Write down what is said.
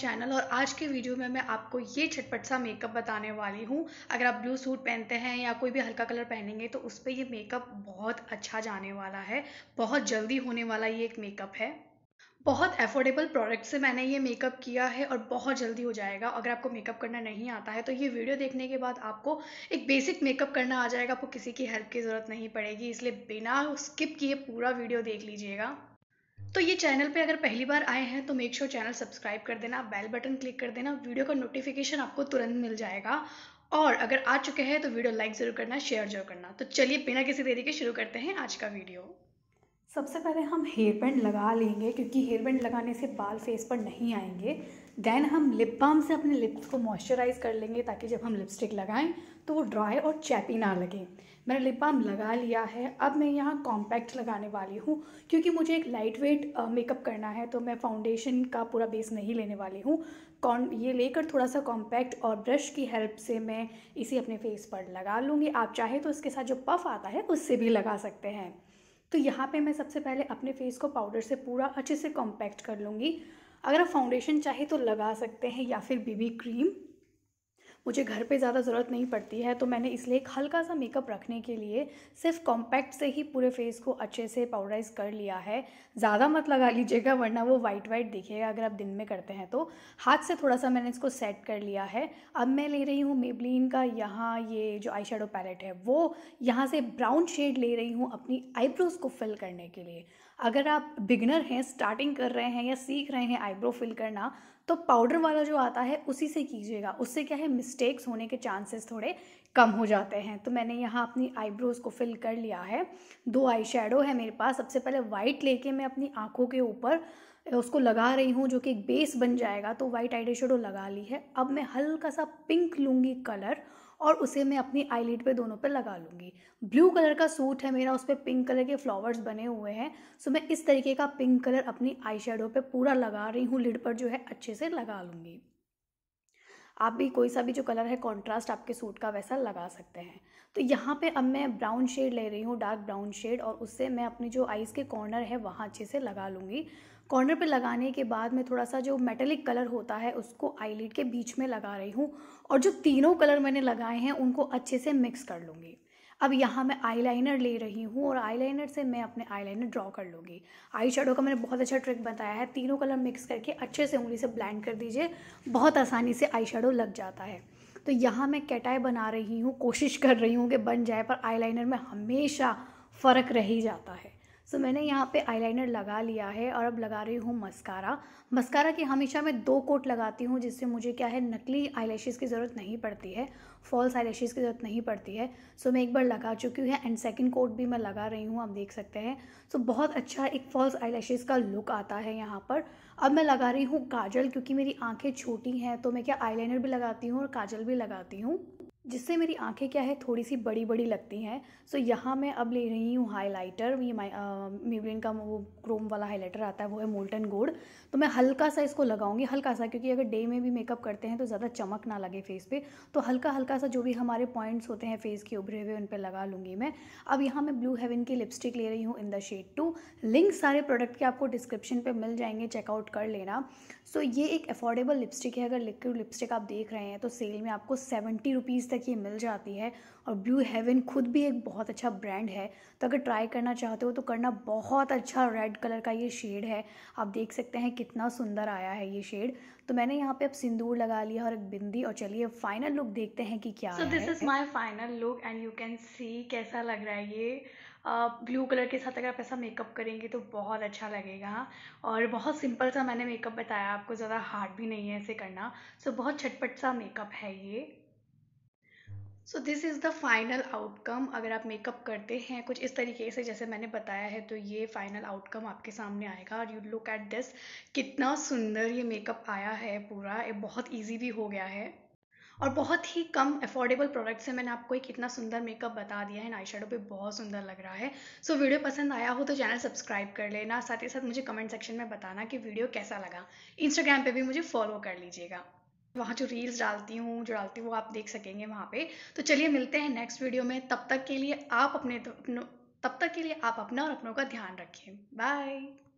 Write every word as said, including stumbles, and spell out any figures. Channel. और आज के वीडियो में मैं आपको ये झटपट सा मेकअप बताने वाली हूँ। अगर आप ब्लू सूट पहनते हैं या कोई भी हल्का कलर पहनेंगे तो उस पर यह मेकअप बहुत अच्छा जाने वाला है, बहुत जल्दी होने वाला ये एक मेकअप है। बहुत अफोर्डेबल प्रोडक्ट से मैंने ये मेकअप किया है और बहुत जल्दी हो जाएगा। अगर आपको मेकअप करना नहीं आता है तो ये वीडियो देखने के बाद आपको एक बेसिक मेकअप करना आ जाएगा, आपको किसी की हेल्प की ज़रूरत नहीं पड़ेगी, इसलिए बिना स्किप किए पूरा वीडियो देख लीजिएगा। तो ये चैनल पे अगर पहली बार आए हैं तो मेक श्योर चैनल सब्सक्राइब कर देना, बेल बटन क्लिक कर देना, वीडियो का नोटिफिकेशन आपको तुरंत मिल जाएगा। और अगर आ चुके हैं तो वीडियो लाइक ज़रूर करना, शेयर जरूर करना। तो चलिए बिना किसी देरी के शुरू करते हैं आज का वीडियो। सबसे पहले हम हेयर बैंड लगा लेंगे क्योंकि हेयर बैंड लगाने से बाल फेस पर नहीं आएंगे। देन हम लिप बाम से अपने लिप्स को मॉइस्चराइज़ कर लेंगे ताकि जब हम लिपस्टिक लगाएं तो वो ड्राई और चैपी ना लगे। मैंने लिप बाम लगा लिया है। अब मैं यहाँ कॉम्पैक्ट लगाने वाली हूँ क्योंकि मुझे एक लाइट वेट मेकअप करना है, तो मैं फाउंडेशन का पूरा बेस नहीं लेने वाली हूँ। कॉन ये लेकर थोड़ा सा कॉम्पैक्ट और ब्रश की हेल्प से मैं इसे अपने फेस पर लगा लूँगी। आप चाहे तो इसके साथ जो पफ आता है उससे भी लगा सकते हैं। तो यहाँ पे मैं सबसे पहले अपने फेस को पाउडर से पूरा अच्छे से कॉम्पैक्ट कर लूँगी। अगर आप फाउंडेशन चाहे तो लगा सकते हैं या फिर बीबी क्रीम। मुझे घर पे ज़्यादा ज़रूरत नहीं पड़ती है तो मैंने इसलिए एक हल्का सा मेकअप रखने के लिए सिर्फ कॉम्पैक्ट से ही पूरे फेस को अच्छे से पाउडराइज कर लिया है। ज़्यादा मत लगा लीजिएगा वरना वो वाइट वाइट दिखेगा अगर आप दिन में करते हैं तो। हाथ से थोड़ा सा मैंने इसको सेट कर लिया है। अब मैं ले रही हूँ मेबलिन का यहाँ ये जो आई शेडो पैलेट है वो यहाँ से ब्राउन शेड ले रही हूँ अपनी आईब्रोज़ को फिल करने के लिए। अगर आप बिगिनर हैं, स्टार्टिंग कर रहे हैं या सीख रहे हैं आईब्रो फिल करना, तो पाउडर वाला जो आता है उसी से कीजिएगा। उससे क्या है, मिस्टेक्स होने के चांसेस थोड़े कम हो जाते हैं। तो मैंने यहाँ अपनी आईब्रोज़ को फिल कर लिया है। दो आई शेडो है मेरे पास। सबसे पहले वाइट लेके मैं अपनी आँखों के ऊपर उसको लगा रही हूँ जो कि एक बेस बन जाएगा। तो वाइट आई शेडो लगा ली है। अब मैं हल्का सा पिंक लूँगी कलर और उसे मैं अपनी आईलिड पे दोनों पे लगा लूँगी। ब्लू कलर का सूट है मेरा, उस पर पिंक कलर के फ्लावर्स बने हुए हैं। सो मैं इस तरीके का पिंक कलर अपनी आई शेडो पे पूरा लगा रही हूँ, लिड पर जो है अच्छे से लगा लूँगी। आप भी कोई सा भी जो कलर है कॉन्ट्रास्ट आपके सूट का वैसा लगा सकते हैं। तो यहाँ पे अब मैं ब्राउन शेड ले रही हूँ, डार्क ब्राउन शेड, और उससे मैं अपनी जो आईज़ के कॉर्नर है वहाँ अच्छे से लगा लूँगी। कॉर्नर पे लगाने के बाद मैं थोड़ा सा जो मेटेलिक कलर होता है उसको आईलिड के बीच में लगा रही हूँ और जो तीनों कलर मैंने लगाए हैं उनको अच्छे से मिक्स कर लूँगी। अब यहाँ मैं आईलाइनर ले रही हूँ और आईलाइनर से मैं अपने आईलाइनर ड्रॉ कर लूँगी। आई शेडो का मैंने बहुत अच्छा ट्रिक बताया है, तीनों कलर मिक्स करके अच्छे से उंगली से ब्लेंड कर दीजिए, बहुत आसानी से आई शेडो लग जाता है। तो यहाँ मैं कैट आई बना रही हूँ, कोशिश कर रही हूँ कि बन जाए, पर आईलाइनर में हमेशा फ़र्क रह ही जाता है। सो मैंने यहाँ पे आईलाइनर लगा लिया है और अब लगा रही हूँ मस्कारा। मस्कारा की हमेशा मैं दो कोट लगाती हूँ जिससे मुझे क्या है, नकली आईलैशेस की ज़रूरत नहीं पड़ती है, फॉल्स आईलैशेस की ज़रूरत नहीं पड़ती है। सो मैं एक बार लगा चुकी हूँ एंड सेकंड कोट भी मैं लगा रही हूँ, आप देख सकते हैं। सो बहुत अच्छा एक फॉल्स आईलैशेस का लुक आता है यहाँ पर। अब मैं लगा रही हूँ काजल, क्योंकि मेरी आँखें छोटी हैं तो मैं क्या आईलाइनर भी लगाती हूँ और काजल भी लगाती हूँ जिससे मेरी आंखें क्या है थोड़ी सी बड़ी बड़ी लगती हैं। सो यहाँ मैं अब ले रही हूँ हाइलाइटर। ये मेबलिन का वो क्रोम वाला हाइलाइटर आता है, वो है मोल्टन गोल्ड। तो मैं हल्का सा इसको लगाऊंगी, हल्का सा, क्योंकि अगर डे में भी मेकअप करते हैं तो ज़्यादा चमक ना लगे फेस पे, तो हल्का हल्का सा जो भी हमारे पॉइंट्स होते हैं फेस के उभरे हुए उन पर लगा लूँगी मैं। अब यहाँ मैं ब्लू हेवन की लिपस्टिक ले रही हूँ in the shade two. Link सारे प्रोडक्ट के आपको डिस्क्रिप्शन पर मिल जाएंगे, चेकआउट कर लेना। सो ये एक अफोर्डेबल लिपस्टिक है। अगर लिक्विड लिपस्टिक आप देख रहे हैं तो सेल में आपको सेवेंटी रुपीज़ तक ये मिल जाती है। और ब्लू हेवन खुद भी एक बहुत अच्छा ब्रांड है, तो अगर ट्राई करना चाहते हो तो करना। बहुत अच्छा रेड कलर का ये शेड है, आप देख सकते हैं कितना सुंदर आया है ये शेड। तो मैंने यहाँ पे अब सिंदूर लगा लिया और एक बिंदी, और चलिए फाइनल लुक देखते हैं कि क्या है। So this is my final look and you can see कैसा लग रहा है ये। ब्लू uh, कलर के साथ अगर आप ऐसा मेकअप करेंगे तो बहुत अच्छा लगेगा। और बहुत सिंपल सा मैंने मेकअप बताया आपको, ज़्यादा हार्ड भी नहीं है ऐसे करना। सो so, बहुत झटपट सा मेकअप है ये। So this is the final outcome. अगर आप मेकअप करते हैं कुछ इस तरीके से जैसे मैंने बताया है तो ये फाइनल आउटकम आपके सामने आएगा। और यू लुक एट दिस, कितना सुंदर ये मेकअप आया है पूरा। ये बहुत ईजी भी हो गया है। और बहुत ही कम अफोर्डेबल प्रोडक्ट से मैंने आपको एक इतना सुंदर मेकअप बता दिया है, एंड आई शेडो पे बहुत सुंदर लग रहा है। सो so, वीडियो पसंद आया हो तो चैनल सब्सक्राइब कर लेना, साथ ही साथ मुझे कमेंट सेक्शन में बताना कि वीडियो कैसा लगा। इंस्टाग्राम पे भी मुझे फॉलो कर लीजिएगा, वहाँ जो रील्स डालती हूँ जो डालती हूँ वो आप देख सकेंगे वहाँ पे। तो चलिए मिलते हैं नेक्स्ट वीडियो में, तब तक के लिए आप अपने तब तक के लिए आप अपना और अपनों का ध्यान रखें। बाय।